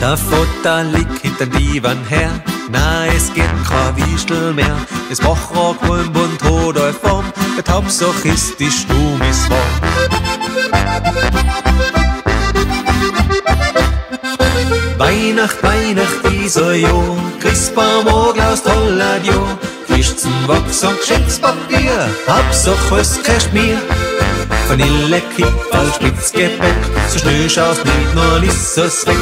Der Vater liegt hinter dem Divan her, nein, es gibt kein Wischl mehr. Es braucht auch Grün und Rot auf Form, die Hauptsache ist, die Stube ist warm. Weihnacht, Weihnacht dieser Jahr, Christbaum, Glaus, Tolladio, Kistzenwachs und Geschenkspapier, Hauptsache es kriegst mir. Vanille, Kipferl, Spitzgebäck, so schnell schaust nicht, mal ist es weg.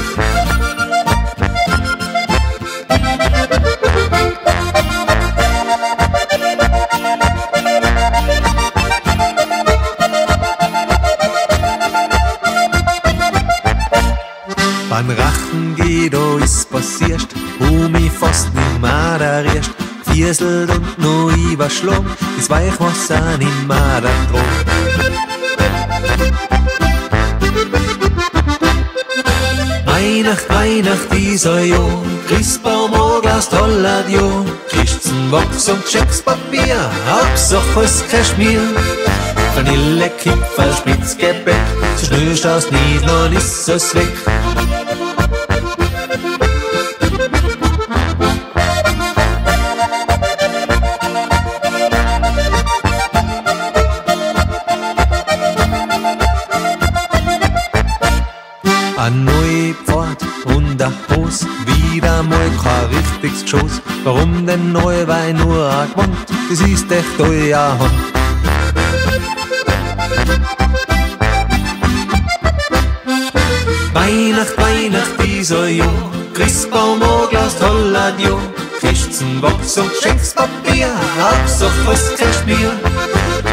Beim Rachen geht alles passiert, mich fast nicht mehr erreicht. Vierselt und noch überschlug, das Weichwasser nicht mehr ertrug. Weihnacht, Weihnacht dieser Jahr, Christbaum, Glaus, Tolladio, Kistzenwachs und Scheckspapier, Hauptsache es Kaschmir. Vanille, Kipferl, Spitzgebäck, so schnell schaust nicht, dann ist es weg. Ein neuer Pfad und ein Haus, wieder mal kein richtiges Geschoss. Warum denn neu, weil nur ein Gewand, das ist echt euer Hand. Weihnacht, Weihnacht dieser Jahr, Christbaum, Glaus, Tolladio, Kistzenwachs und Schenkpapier, Hauptsache es kriegst mir.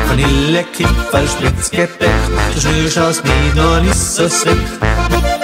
Vanille, Kipferl, Spitzgebäck, so schnell schaust nicht, dann ist es weg.